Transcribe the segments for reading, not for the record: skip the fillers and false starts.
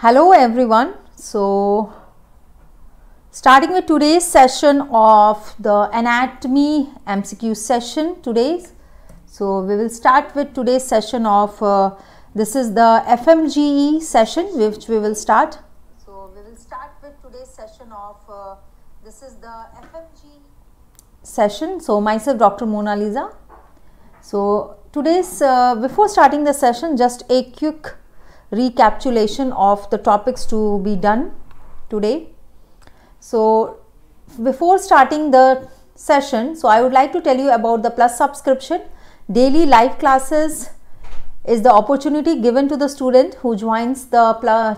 Hello everyone. So starting with today's session of the anatomy MCQ session today's. So we will start with today's session of this is the FMGE session which we will start. So we will start with today's session of this is the FMGE session. So myself Dr. Monalisa. So today's before starting the session, just a quick recapitulation of the topics to be done today. So before starting the session, so I would like to tell you about the Plus subscription. Daily live classes is the opportunity given to the student who joins the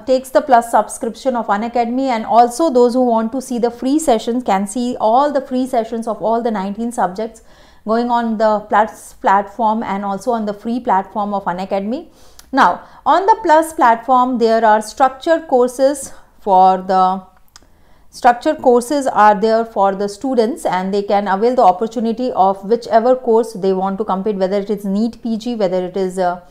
takes the Plus subscription of Unacademy, and also those who want to see the free sessions can see all the free sessions of all the 19 subjects going on the Plus platform and also on the free platform of Unacademy. Now, on the Plus platform, there are structured courses for the structured courses are there for the students, and they can avail the opportunity of whichever course they want to complete, whether it is NEET PG, whether it is a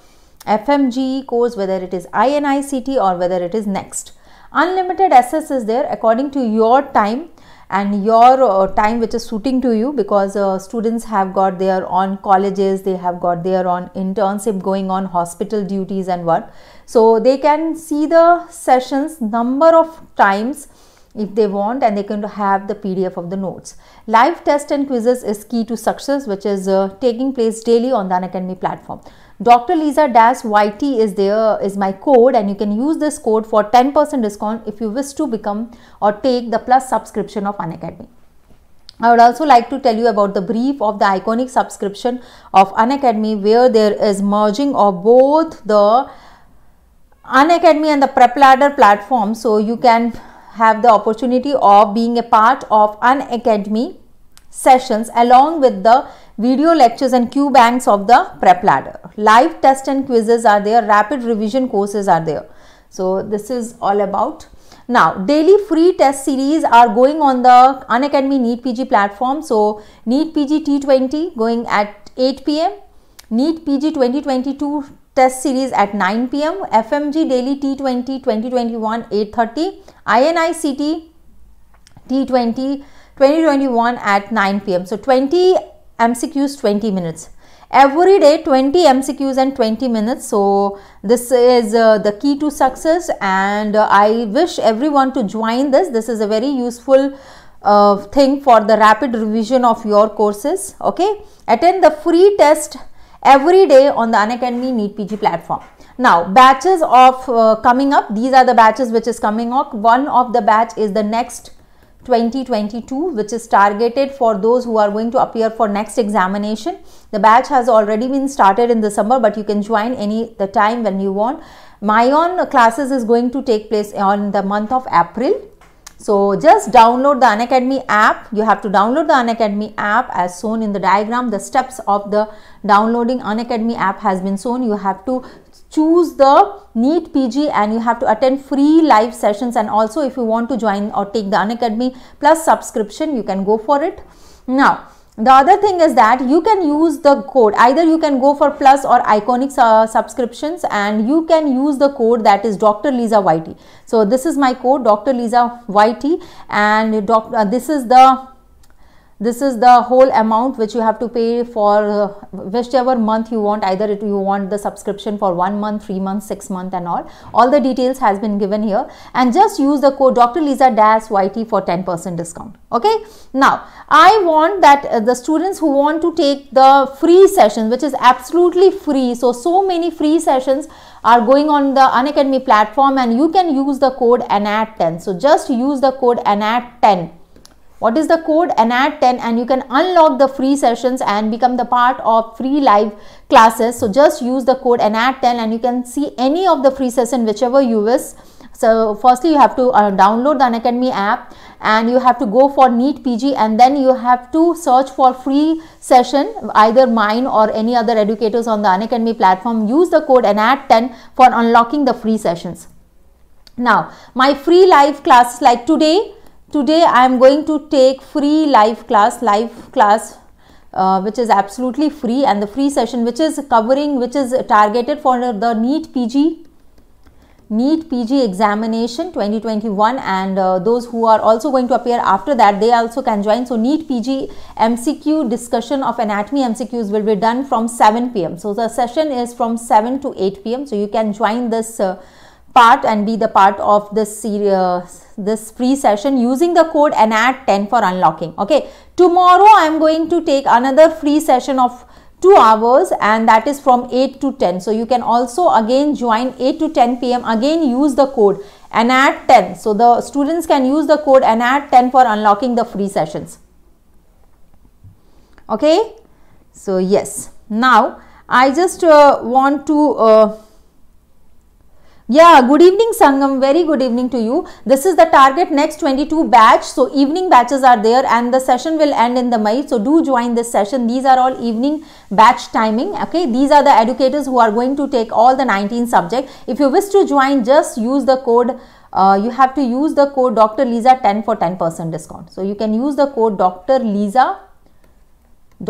FMGE course, whether it is INICET, or whether it is next. Unlimited access is there according to your time and your time which is suiting to you, because students have got their own colleges, they have got their own internship going on, hospital duties and work. So they can see the sessions number of times if they want, and they can have the PDF of the notes. Live test and quizzes is key to success, which is taking place daily on the Unacademy platform. Dr. Lisa-YT is there, is my code, and you can use this code for 10% discount if you wish to become or take the Plus subscription of Unacademy. I would also like to tell you about the brief of the iconic subscription of Unacademy, where there is merging of both the Unacademy and the Prep Ladder platform. So you can have the opportunity of being a part of Unacademy sessions along with the video lectures and Q banks of the Prep Ladder. Live test and quizzes are there, rapid revision courses are there. So this is all about. Now, daily free test series are going on the Unacademy NEET PG platform. So NEET PG T20 going at 8 p.m, NEET PG 2022 test series at 9 p.m, FMG daily T20 2021 8:30, INICT T20 2021 at 9 p.m. So 20 MCQs 20 minutes every day, 20 MCQs and 20 minutes. So this is the key to success, and I wish everyone to join this. This is a very useful thing for the rapid revision of your courses. Okay, attend the free test every day on the Unacademy NEET PG platform. Now, batches of coming up, these are the batches which is coming up. One of the batch is the next 2022, which is targeted for those who are going to appear for next examination. The batch has already been started in the summer, but you can join any the time when you want. My own classes is going to take place on the month of April. So just download the Unacademy app. You have to download the Unacademy app as shown in the diagram. The steps of the downloading Unacademy app has been shown. You have to choose the NEET PG and you have to attend free live sessions, and also if you want to join or take the Unacademy Plus subscription, you can go for it. Now, the other thing is that you can use the code, either you can go for Plus or iconic subscriptions, and you can use the code that is Dr. Lisa-YT. So this is my code, Dr. Lisa-YT, and this is the whole amount which you have to pay for whichever month you want, either it you want the subscription for 1 month, 3 months, 6 months, and all the details has been given here. And just use the code Dr. Lisa-YT for 10% discount. Okay, now I want that the students who want to take the free session, which is absolutely free, so many free sessions are going on the Unacademy platform, and you can use the code ANAT10. So just use the code ANAT10. What is the code? ANAT10, and you can unlock the free sessions and become the part of free live classes. So just use the code ANAT10 and you can see any of the free session whichever you wish. So firstly you have to download the Unacademy app, and you have to go for NEET PG, and then you have to search for free session, either mine or any other educators on the Unacademy platform. Use the code ANAT10 for unlocking the free sessions. Now, my free live classes, like today I am going to take free live class which is absolutely free, and the free session which is targeted for the NEET PG NEET PG examination 2021, and those who are also going to appear after that, they also can join. So NEET PG MCQ discussion of anatomy MCQs will be done from 7 PM. So the session is from 7 to 8 PM. So you can join this part and be the part of this series, this free session using the code ANAT10 for unlocking. Okay, tomorrow I am going to take another free session of 2 hours, and that is from 8 to 10. So you can also again join 8 to 10 PM. Again use the code ANAT10. So the students can use the code ANAT10 for unlocking the free sessions. Okay, so yes, now I just want to yeah, good evening Sangam, very good evening to you. This is the Target Next 22 batch, so evening batches are there, and the session will end in the night. So do join this session. These are all evening batch timing. Okay, these are the educators who are going to take all the 19 subjects. If you wish to join, just use the code, you have to use the code Dr. Lisa-YT for 10% discount. So you can use the code Dr. Lisa-YT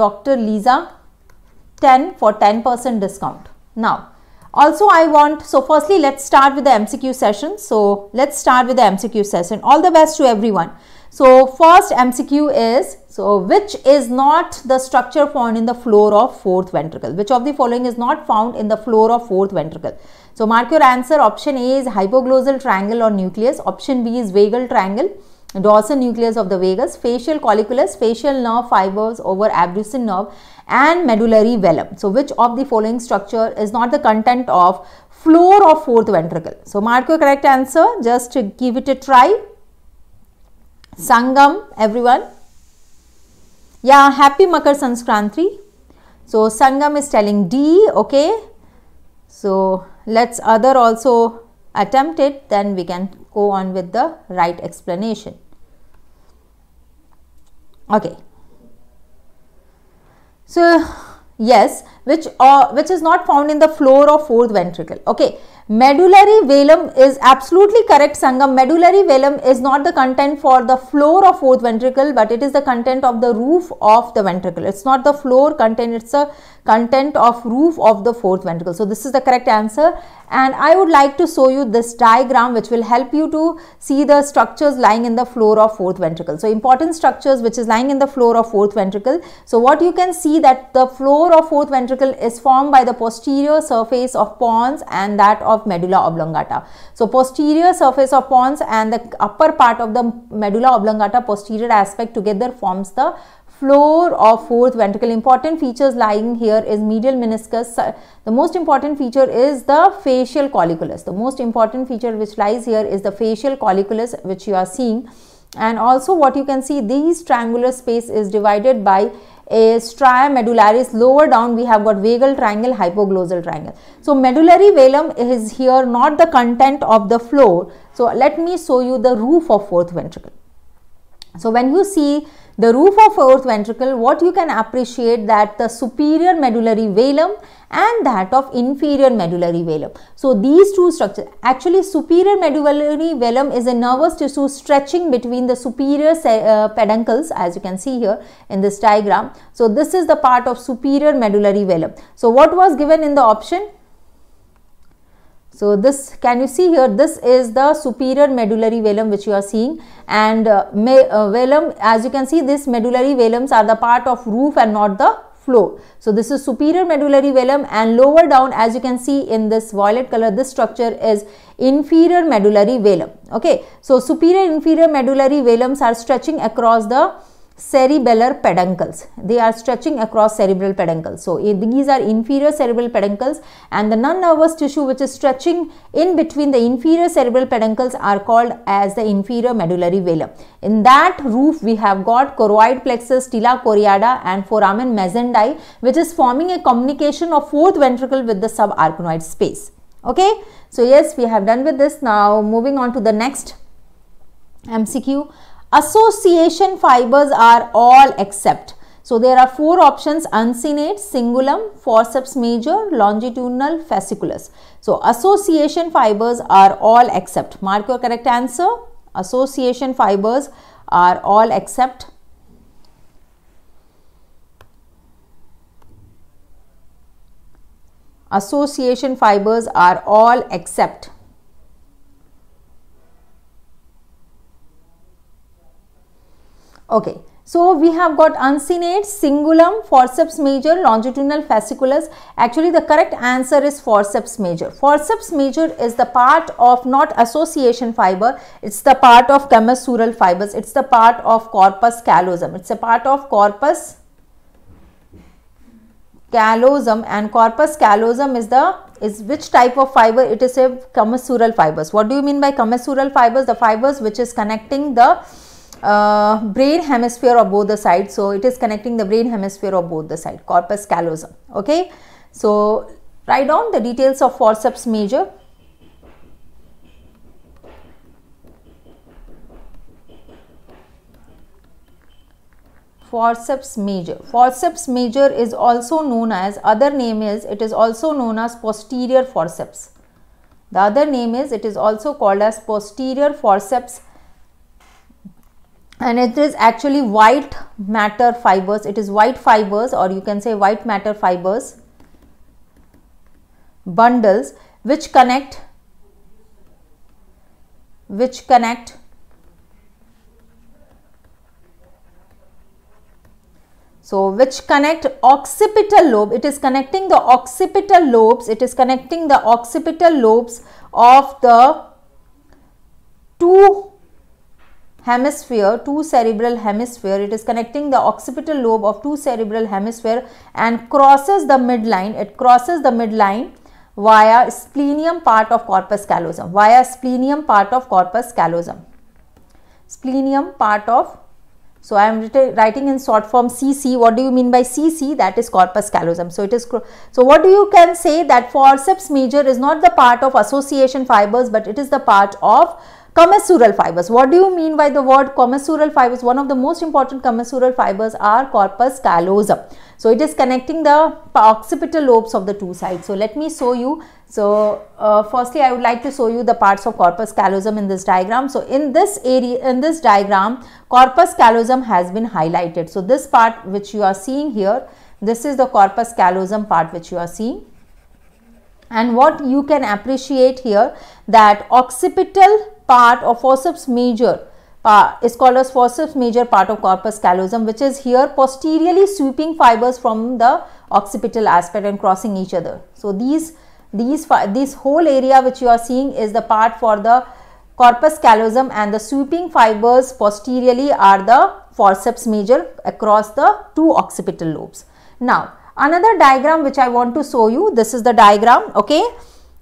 for 10% discount. Now also I want, so firstly let's start with the MCQ session. So let's start with the MCQ session. All the best to everyone. So first MCQ is, so which is not the structure found in the floor of fourth ventricle? Which of the following is not found in the floor of fourth ventricle? So mark your answer. Option A is hypoglossal triangle or nucleus. Option B is vagal triangle, dorsal nucleus of the vagus, facial colliculus, facial nerve fibers over abducens nerve, and medullary vellum. So which of the following structure is not the content of floor of fourth ventricle? So mark your correct answer. Just give it a try. Sangam, everyone. Yeah, happy Makar Sanskranti. So Sangam is telling D. Okay. So let's other also attempt it. Then we can go on with the right explanation. Okay. So yes, which is not found in the floor of fourth ventricle? Okay, medullary vellum is absolutely correct, Sangam. Medullary vellum is not the content for the floor of fourth ventricle, but it is the content of the roof of the ventricle. It's not the floor content, it's the content of roof of the fourth ventricle. So this is the correct answer. And I would like to show you this diagram which will help you to see the structures lying in the floor of fourth ventricle. So important structures which is lying in the floor of fourth ventricle. So what you can see that the floor of fourth ventricle is formed by the posterior surface of pons and that of medulla oblongata. So posterior surface of pons and the upper part of the medulla oblongata posterior aspect together forms the floor of fourth ventricle. Important features lying here is medial meniscus. The most important feature is the facial colliculus. The most important feature which lies here is the facial colliculus which you are seeing. And also what you can see, these triangular space is divided by a stria medullaris. Lower down we have got vagal triangle, hypoglossal triangle. So medullary vellum is here not the content of the floor. So let me show you the roof of fourth ventricle. So when you see the roof of fourth ventricle, what you can appreciate that the superior medullary vellum and that of inferior medullary vellum. So these two structures, actually superior medullary vellum is a nervous tissue stretching between the superior peduncles, as you can see here in this diagram. So this is the part of superior medullary vellum. So what was given in the option? So this, can you see here, this is the superior medullary vellum which you are seeing, and vellum, as you can see, this medullary vellums are the part of roof and not the floor. So this is superior medullary vellum, and lower down, as you can see in this violet color, this structure is inferior medullary vellum. Okay, so superior and inferior medullary vellums are stretching across the cerebellar peduncles. They are stretching across cerebral peduncles. So these are inferior cerebral peduncles, and the non-nervous tissue which is stretching in between the inferior cerebral peduncles are called as the inferior medullary vellum. In that roof we have got choroid plexus, stela choroidea, and foramen mesendi, which is forming a communication of fourth ventricle with the subarachnoid space. Okay, so yes, we have done with this. Now moving on to the next MCQ. Association fibers are all except. So there are four options: uncinate, cingulum, forceps major, longitudinal, fasciculus. So association fibers are all except. Mark your correct answer. Association fibers are all except. Association fibers are all except. Okay, so we have got uncinate, cingulum, forceps major, longitudinal fasciculus. Actually, the correct answer is forceps major. Forceps major is the part of not association fiber, it's the part of commissural fibers, it's the part of corpus callosum, it's a part of corpus callosum, and corpus callosum is the which type of fiber? It is a commissural fibers. What do you mean by commissural fibers? The fibers which is connecting the brain hemisphere of both the sides. So it is connecting the brain hemisphere of both the side, corpus callosum. Okay, so write down the details of forceps major. Forceps major. Forceps major is also known as, other name is, it is also known as posterior forceps. The other name is, it is also called as posterior forceps, and it is actually white matter fibers. It is white fibers, or you can say white matter fibers bundles, which connect occipital lobe. It is connecting the occipital lobes. It is connecting the occipital lobes of the two hemisphere, two cerebral hemisphere. It is connecting the occipital lobe of two cerebral hemisphere and crosses the midline. It crosses the midline via splenium part of corpus callosum, via splenium part of corpus callosum. Splenium part of, so I am writing in short form CC. What do you mean by CC? That is corpus callosum. So it is, so what do you can say that forceps major is not the part of association fibers, but it is the part of commissural fibers. What do you mean by the word commissural fibers? One of the most important commissural fibers are corpus callosum. So it is connecting the occipital lobes of the two sides. So let me show you. So firstly, I would like to show you the parts of corpus callosum in this diagram. So in this area, in this diagram, corpus callosum has been highlighted. So this part which you are seeing here, this is the corpus callosum part which you are seeing. And what you can appreciate here, that occipital part of forceps major is called as forceps major part of corpus callosum, which is here posteriorly sweeping fibers from the occipital aspect and crossing each other. So these whole area which you are seeing is the part for the corpus callosum, and the sweeping fibers posteriorly are the forceps major across the two occipital lobes. Now, another diagram which I want to show you, this is the diagram. Okay,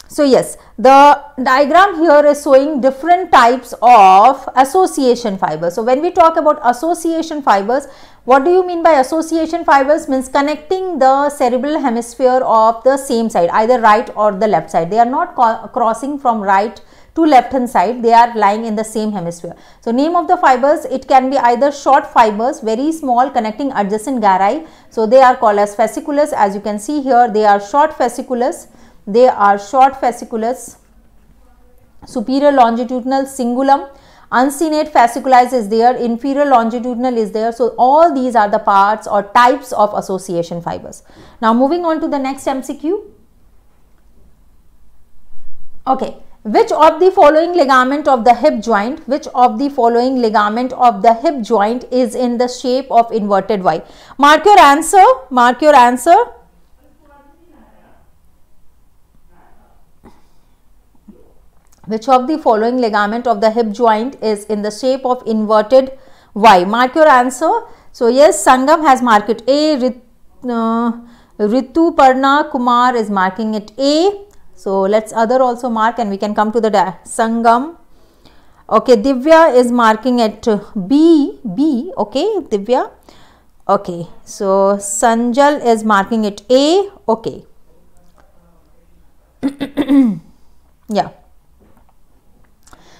so yes, the diagram here is showing different types of association fibers. So when we talk about association fibers, what do you mean by association fibers? Means connecting the cerebral hemisphere of the same side, either right or the left side. They are not crossing from right to left hand side, they are lying in the same hemisphere. So name of the fibers, it can be either short fibers, very small, connecting adjacent gyri. So they are called as fasciculus. As you can see here, they are short fasciculus. They are short fasciculus. Superior longitudinal cingulum, uncinate fasciculus is there, inferior longitudinal is there. So all these are the parts or types of association fibers. Now moving on to the next MCQ. Okay. Which of the following ligament of the hip joint, which of the following ligament of the hip joint is in the shape of inverted Y? Mark your answer, mark your answer. Which of the following ligament of the hip joint is in the shape of inverted Y? Mark your answer. So yes, Sangam has marked it A, Ritu Parna Kumar is marking it A. So let's other also mark and we can come to the Sangam. Okay, Divya is marking at B, B. Okay, Divya. Okay, so Sanjal is marking at A. Okay. Yeah.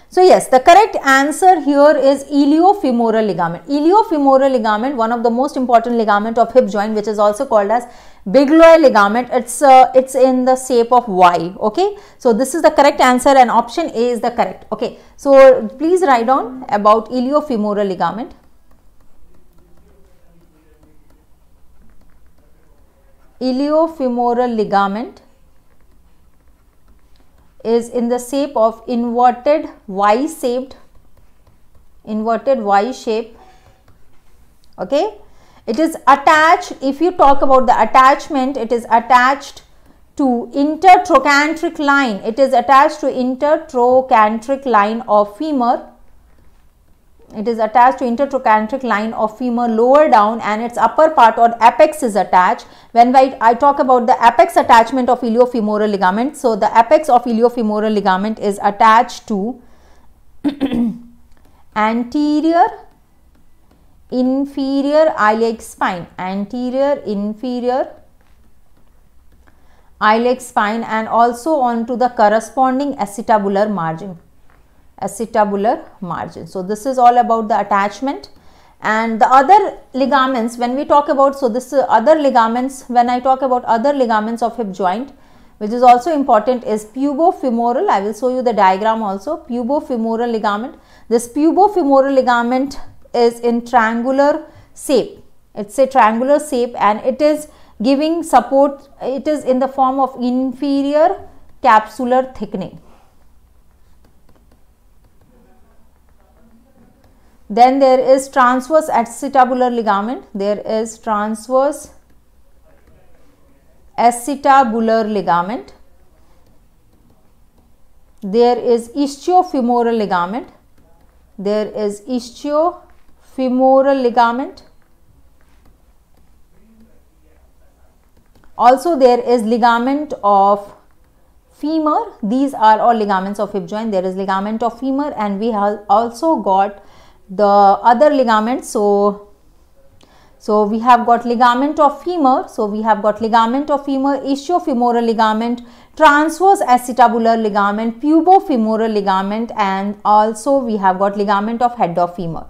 So yes, the correct answer here is iliofemoral ligament. Iliofemoral ligament, one of the most important ligament of hip joint, which is also called as bigelow ligament. It's in the shape of Y. Okay, so this is the correct answer and option A is the correct. Okay, so please write down about iliofemoral ligament. Iliofemoral ligament is in the shape of inverted Y shaped Okay, it is attached. If you talk about the attachment, it is attached to intertrochanteric line. It is attached to intertrochanteric line of femur. It is attached to intertrochanteric line of femur lower down, and its upper part or apex is attached. When I talk about the apex attachment of iliofemoral ligament, so the apex of iliofemoral ligament is attached to anterior inferior iliac spine, anterior inferior iliac spine, and also onto the corresponding acetabular margin. So this is all about the attachment. And the other ligaments, when we talk about, so this other ligaments, when I talk about other ligaments of hip joint, which is also important, is pubofemoral. I will show you the diagram also. Pubofemoral ligament. This pubofemoral ligament is in triangular shape. It's a triangular shape, and it is giving support. It is in the form of inferior capsular thickening. Then there is transverse acetabular ligament. There is transverse acetabular ligament. There is ischiofemoral ligament. There is ischiofemoral ligament. Also there is ligament of femur. These are all ligaments of hip joint. There is ligament of femur, and we have also got the other ligaments. So we have got ligament of femur. Ischiofemoral ligament, transverse acetabular ligament, pubofemoral ligament, and also we have got ligament of head of femur.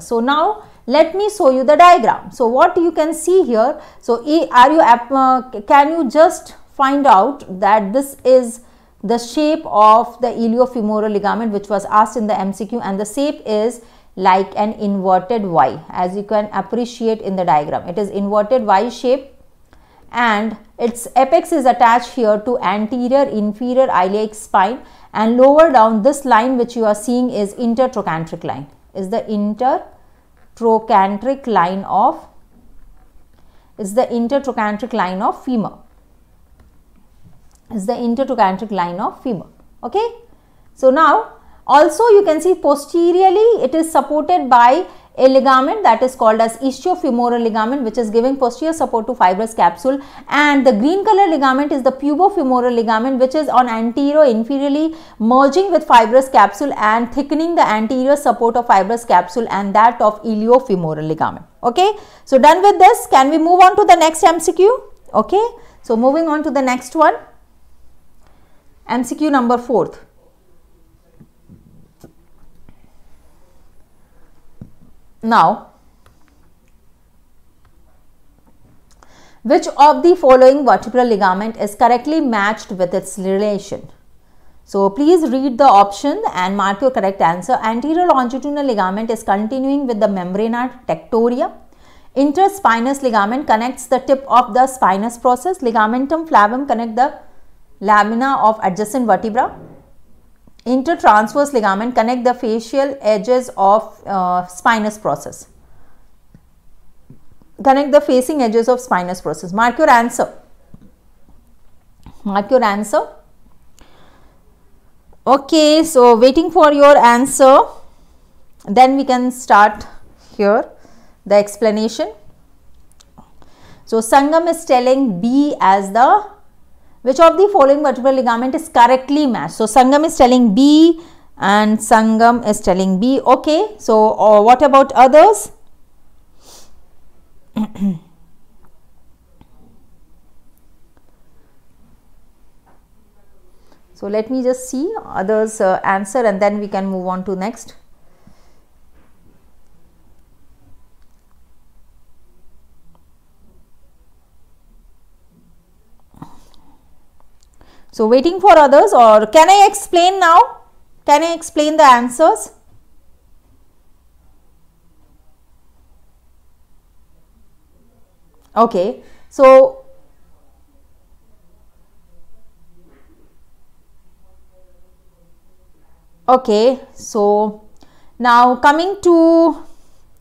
So now let me show you the diagram. So what you can see here, so can you just find out that this is the shape of the iliofemoral ligament, which was asked in the MCQ, and the shape is like an inverted Y, as you can appreciate in the diagram. It is inverted Y shape, and its apex is attached here to anterior inferior iliac spine, and lower down this line which you are seeing is intertrochanteric line, is the intertrochanteric line of femur. Okay. So now also you can see posteriorly it is supported by a ligament that is called as ischiofemoral ligament, which is giving posterior support to fibrous capsule, and the green color ligament is the pubofemoral ligament, which is on anterior inferiorly merging with fibrous capsule and thickening the anterior support of fibrous capsule and that of iliofemoral ligament. Okay, so done with this, can we move on to the next MCQ? Okay, so moving on to the next one, MCQ number 4. Now, which of the following vertebral ligament is correctly matched with its relation? So please read the option and mark your correct answer. Anterior longitudinal ligament is continuing with the membrana tectoria. Interspinous ligament connects the tip of the spinous process. Ligamentum flavum connect the lamina of adjacent vertebra. Intertransverse ligament connect the facial edges of spinous process. Mark your answer. Okay, so waiting for your answer. Then we can start here the explanation. So Sangam is telling B as the which of the following vertebral ligament is correctly matched. So Sangam is telling B, and Sangam is telling B. Okay, so what about others? So let me just see others answer, and then we can move on to next. So waiting for others, or can I explain now? Can I explain the answers? Okay, so now coming to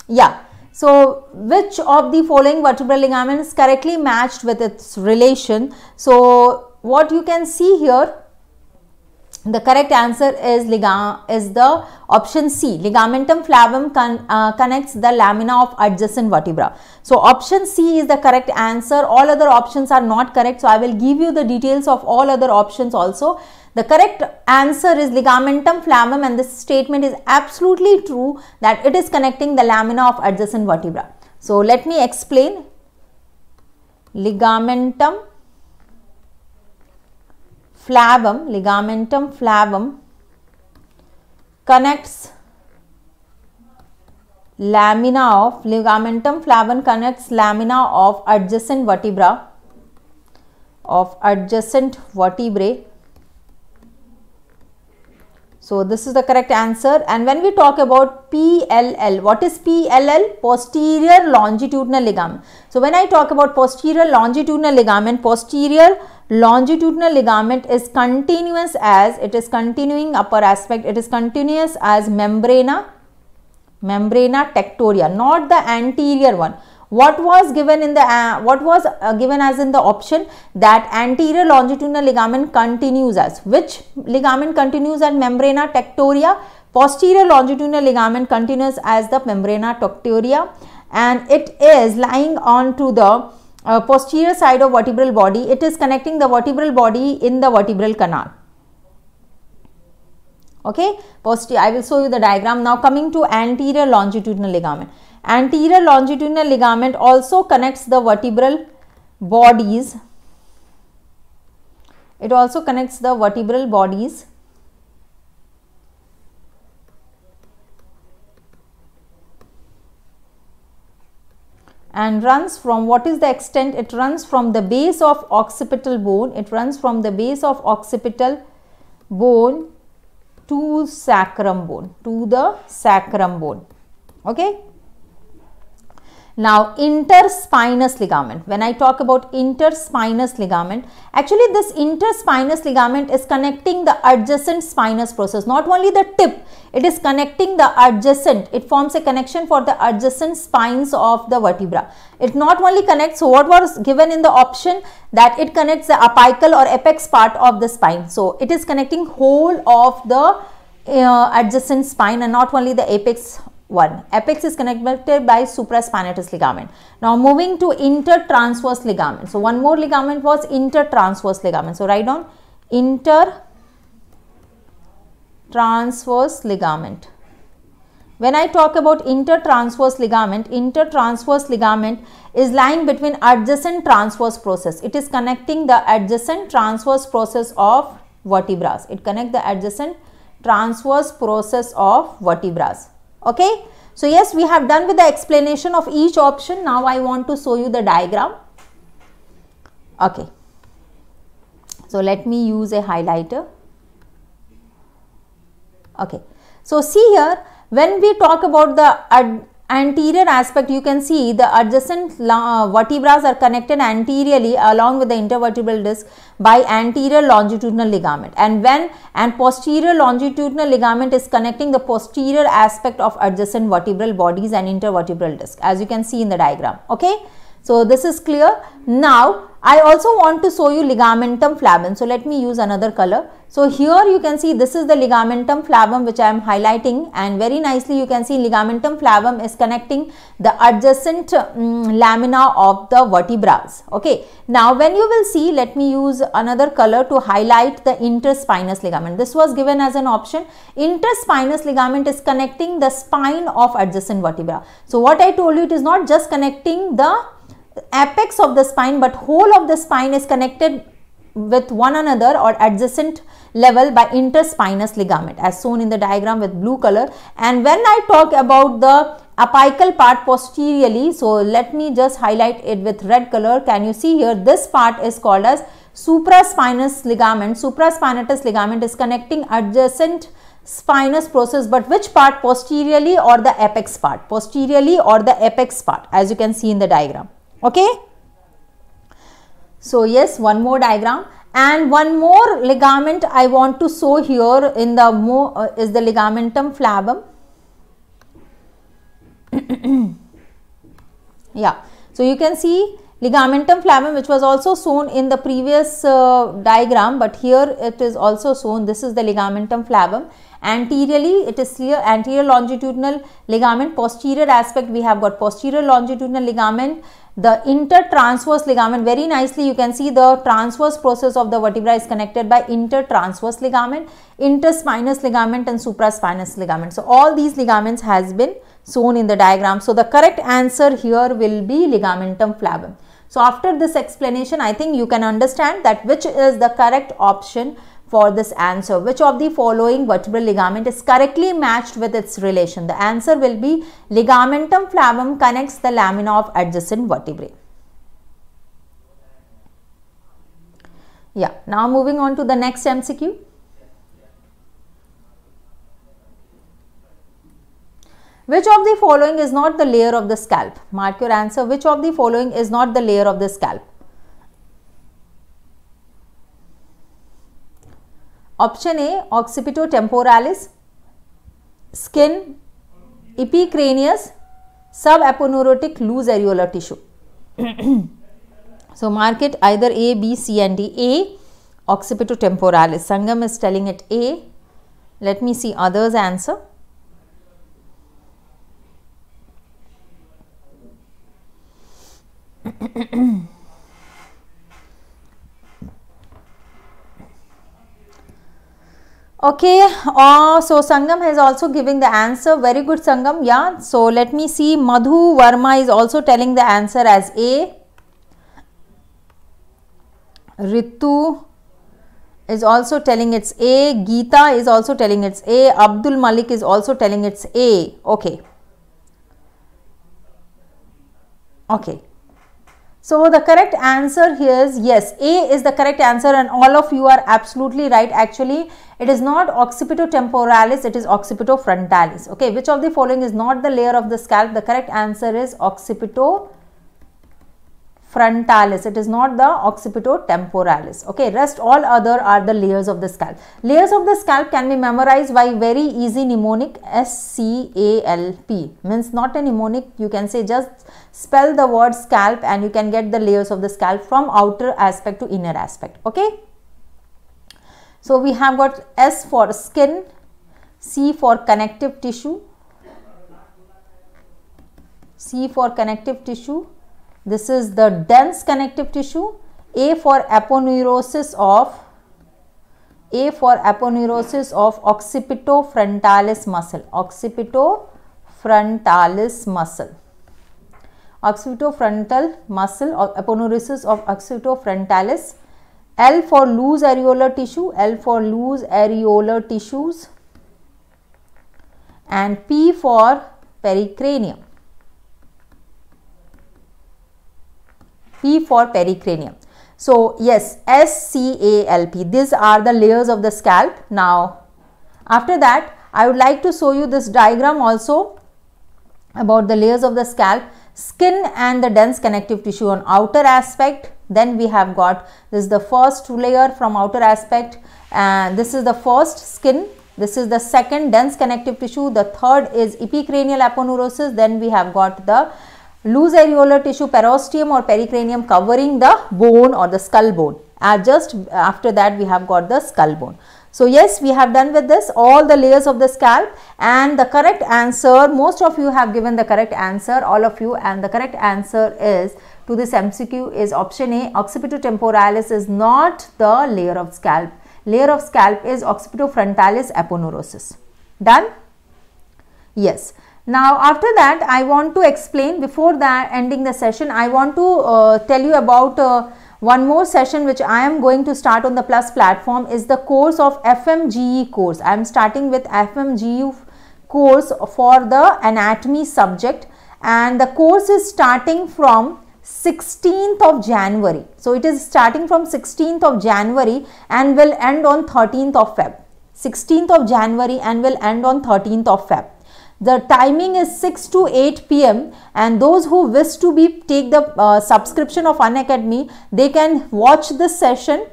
Yeah. So, which of the following vertebral ligament is correctly matched with its relation? So, what you can see here, the correct answer is the option C. Ligamentum flavum connects the lamina of adjacent vertebra. So, option C is the correct answer. All other options are not correct. So, I will give you the details of all other options also. The correct answer is ligamentum flavum, and this statement is absolutely true that it is connecting the lamina of adjacent vertebra. So, let me explain. Ligamentum flavum connects lamina of, ligamentum flavum connects lamina of adjacent vertebra, So, this is the correct answer. And when we talk about PLL, what is PLL? Posterior longitudinal ligament. So, when I talk about posterior longitudinal ligament is continuous as, it is continuing upper aspect, it is continuous as membrana tectoria, not the anterior one. What was given in the given as in the option that anterior longitudinal ligament continues as, which ligament continues as membrana tectoria? Posterior longitudinal ligament continues as the membrana tectoria, and it is lying on to the posterior side of vertebral body. It is connecting the vertebral body in the vertebral canal. Okay, I will show you the diagram. Now coming to anterior longitudinal ligament. Anterior longitudinal ligament also connects the vertebral bodies. It also connects the vertebral bodies. And runs from, what is the extent? It runs from the base of occipital bone. It runs from the base of occipital bone to sacrum bone, to the sacrum bone. Okay. Now, interspinous ligament. When I talk about interspinous ligament, actually this interspinous ligament is connecting the adjacent spinous process. Not only the tip, it is connecting the adjacent. It forms a connection for the adjacent spines of the vertebra. It not only connects, so what was given in the option that it connects the apical or apex part of the spine. So, it is connecting whole of the adjacent spine and not only the apex one. Apex is connected by supraspinatus ligament. Now moving to intertransverse ligament. So one more ligament was intertransverse ligament. So write down intertransverse ligament. When I talk about intertransverse ligament is lying between adjacent transverse process. It is connecting the adjacent transverse process of vertebrae. It connects the adjacent transverse process of vertebrae. Okay, so yes, we have done with the explanation of each option. Now I want to show you the diagram. Okay, so let me use a highlighter. Okay, so see here, when we talk about the anterior aspect, you can see the adjacent vertebrae are connected anteriorly along with the intervertebral disc by anterior longitudinal ligament, and posterior longitudinal ligament is connecting the posterior aspect of adjacent vertebral bodies and intervertebral disc, as you can see in the diagram. Okay, so this is clear. Now I also want to show you ligamentum flavum. So let me use another color. So here you can see this is the ligamentum flavum which I am highlighting, and very nicely you can see ligamentum flavum is connecting the adjacent lamina of the vertebrae. Okay. Now when you will see, let me use another color to highlight the interspinous ligament. This was given as an option. Interspinous ligament is connecting the spine of adjacent vertebra. So what I told you, it is not just connecting the apex of the spine, but whole of the spine is connected with one another or adjacent level by interspinous ligament, as shown in the diagram with blue color. And when I talk about the apical part posteriorly, so let me just highlight it with red color. Can you see here? This part is called as supraspinous ligament. Supraspinatus ligament is connecting adjacent spinous process, but which part? Posteriorly or the apex part? Posteriorly or the apex part, as you can see in the diagram. Okay, so yes, one more diagram, and one more ligament I want to show here is the ligamentum flavum. Yeah, so you can see ligamentum flavum, which was also shown in the previous diagram, but here it is also shown. This is the ligamentum flavum. Anteriorly, it is clear anterior longitudinal ligament. Posterior aspect, we have got posterior longitudinal ligament. The intertransverse ligament, very nicely you can see the transverse process of the vertebra is connected by intertransverse ligament, interspinous ligament and supraspinous ligament. So all these ligaments has been shown in the diagram. So the correct answer here will be ligamentum flavum. So after this explanation, I think you can understand that which is the correct option for this answer. Which of the following vertebral ligament is correctly matched with its relation? The answer will be ligamentum flavum connects the lamina of adjacent vertebrae. Yeah, now moving on to the next MCQ. Which of the following is not the layer of the scalp? Mark your answer. Which of the following is not the layer of the scalp? Option A, occipitotemporalis, skin, epicranius, subaponeurotic loose areolar tissue. So mark it either A, B, C and D. A, occipitotemporalis. Sangam is telling it A. Let me see others' answer. Okay, so Sangam has also given the answer. Very good, Sangam. Yeah, so let me see. Madhu Verma is also telling the answer as A. Ritu is also telling it's A. Geeta is also telling it's A. Abdul Malik is also telling it's A. Okay. Okay. So the correct answer here is yes, A is the correct answer and all of you are absolutely right. Actually, it is not occipitotemporalis, it is occipitofrontalis. Okay, which of the following is not the layer of the scalp? The correct answer is occipitofrontalis. It is not the occipitotemporalis. Okay, rest all other are the layers of the scalp. Layers of the scalp can be memorized by very easy mnemonic SCALP. Means not a mnemonic, you can say just spell the word scalp and you can get the layers of the scalp from outer aspect to inner aspect. Okay, so we have got S for skin, C for connective tissue, this is the dense connective tissue, A for aponeurosis of occipitofrontalis muscle, occipitofrontal muscle or aponeurosis of occipitofrontalis. L for loose areolar tissue, and P for pericranium, So yes, SCALP, these are the layers of the scalp. Now after that, I would like to show you this diagram also about the layers of the scalp. Skin and the dense connective tissue on outer aspect, then we have got, this is the first layer from outer aspect, and this is the first skin, this is the second dense connective tissue, the third is epicranial aponeurosis, then we have got the loose areolar tissue, perosteum or pericranium covering the bone or the skull bone, and just after that we have got the skull bone. So yes, we have done with this all the layers of the scalp, and the correct answer, most of you have given the correct answer, all of you, and the correct answer is to this MCQ is option A, occipitotemporalis is not the layer of scalp. Layer of scalp is occipitofrontalis aponeurosis. Done? Yes. Now after that, I want to explain, before that ending the session, I want to tell you about one more session which I am going to start on the Plus platform, is the course of FMGE course. I am starting with FMGE course for the anatomy subject, and the course is starting from 16th of January. So it is starting from 16th of January and will end on 13th of Feb. 16th of January and will end on 13th of Feb. The timing is 6 to 8 p.m. and those who wish to take the subscription of Unacademy, they can watch this session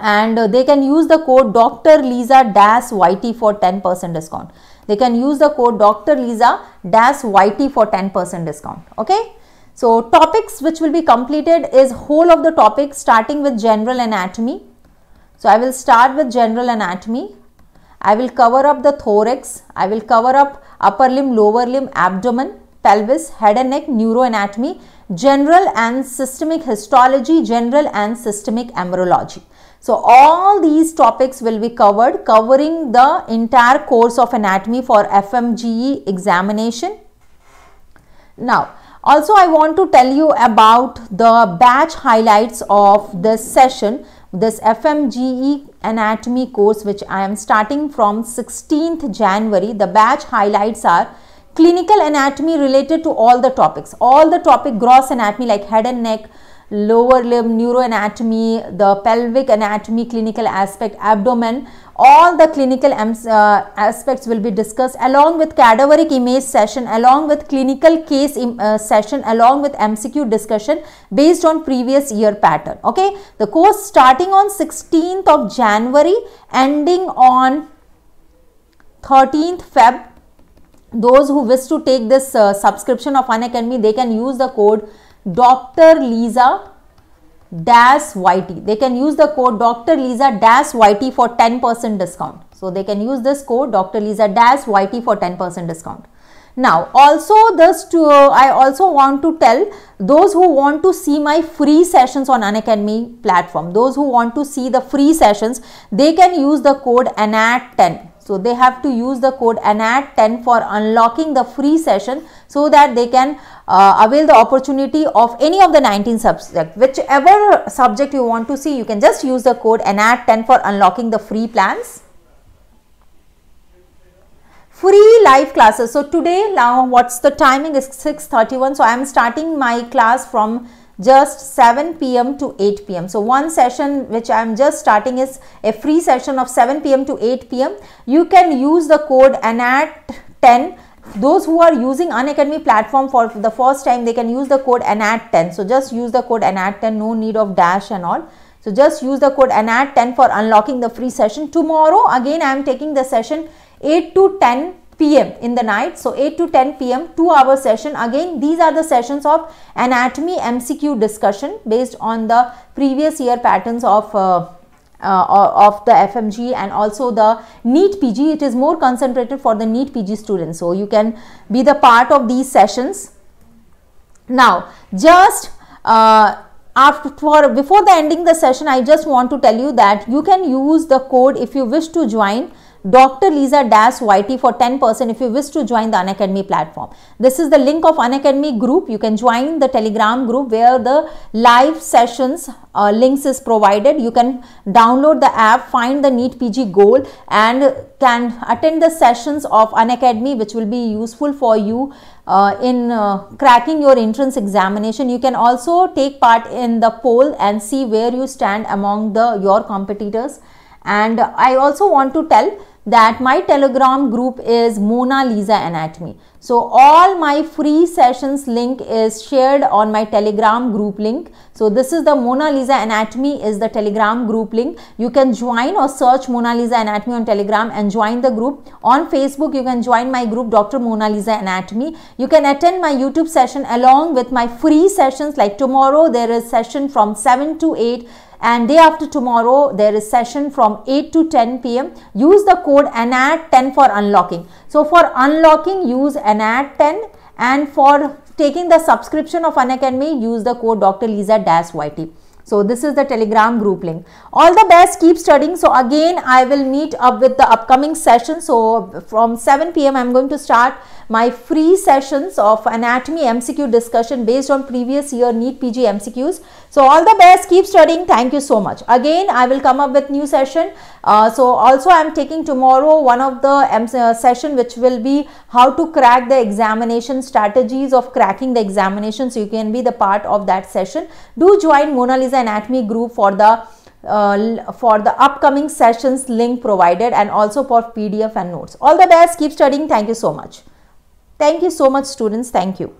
and they can use the code Dr. Lisa-YT for 10% discount. They can use the code Dr. Lisa-YT for 10% discount. Okay. So topics which will be completed is whole of the topic starting with general anatomy. So I will start with general anatomy. I will cover up the thorax. I will cover up upper limb, lower limb, abdomen, pelvis, head and neck, neuroanatomy, general and systemic histology, general and systemic embryology. So all these topics will be covered, covering the entire course of anatomy for FMGE examination. Now, also I want to tell you about the batch highlights of this session, this FMGE anatomy course which I am starting from 16th January. The batch highlights are clinical anatomy related to all the topics, all the topic gross anatomy like head and neck, lower limb, neuroanatomy, the pelvic anatomy, clinical aspect, abdomen, all the clinical aspects will be discussed along with cadaveric image session, along with clinical case session, along with MCQ discussion based on previous year pattern. Okay, the course starting on 16th of January, ending on 13th Feb. Those who wish to take this subscription of Unacademy, they can use the code Dr. Lisa-YT. They can use the code Dr. Lisa-YT for 10% discount. So they can use this code Dr. Lisa-YT for 10% discount. Now also this too, I also want to tell those who want to see my free sessions on Unacademy platform, those who want to see the free sessions, they can use the code ANAT10. So they have to use the code ANAT10 for unlocking the free session so that they can avail the opportunity of any of the 19 subjects. Whichever subject you want to see, you can just use the code ANAT10 for unlocking the free plans. Free live classes. So today, now what's the timing is 6:31. So I am starting my class from just 7 PM to 8 PM. So one session which I am just starting is a free session of 7 PM to 8 PM. You can use the code ANAT10. Those who are using Unacademy platform for the first time, they can use the code ANAT10. So just use the code ANAT10, no need of dash and all. So just use the code ANAT10 for unlocking the free session. Tomorrow again I am taking the session 8 to 10 PM in the night. So 8 to 10 PM 2-hour session. Again, these are the sessions of anatomy MCQ discussion based on the previous year patterns of the FMGE and also the NEET PG. It is more concentrated for the NEET PG students. So you can be the part of these sessions. Now just before the ending the session, I just want to tell you that you can use the code if you wish to join Dr. Lisa-YT for 10% if you wish to join the Unacademy platform. This is the link of Unacademy group. You can join the Telegram group where the live sessions links is provided. You can download the app, find the NEET PG goal and can attend the sessions of Unacademy which will be useful for you in cracking your entrance examination. You can also take part in the poll and see where you stand among your competitors. And I also want to tell that my Telegram group is Monalisa Anatomy. So all my free sessions link is shared on my Telegram group link. So this is the Monalisa Anatomy is the Telegram group link. You can join or search Monalisa Anatomy on Telegram and join the group. On Facebook, you can join my group Dr. Monalisa Anatomy. You can attend my YouTube session along with my free sessions. Like tomorrow, there is session from 7 to 8. And day after tomorrow, there is session from 8 to 10 PM. Use the code ANAT10 for unlocking. So for unlocking, use ANAT10 and for taking the subscription of Unacademy, use the code Dr. Lisa-YT. So this is the Telegram group link. All the best, keep studying. So again, I will meet up with the upcoming session. So from 7 PM, I'm going to start my free sessions of anatomy MCQ discussion based on previous year NEET PG MCQs. So all the best, keep studying. Thank you so much. Again, I will come up with new session. So also I'm taking tomorrow one of the session which will be how to crack the examination, strategies of cracking the examination. So you can be the part of that session. Do join Monalisa Anatomy group for the upcoming sessions link provided and also for PDF and notes. All the best, keep studying. Thank you so much. Thank you so much, students. Thank you.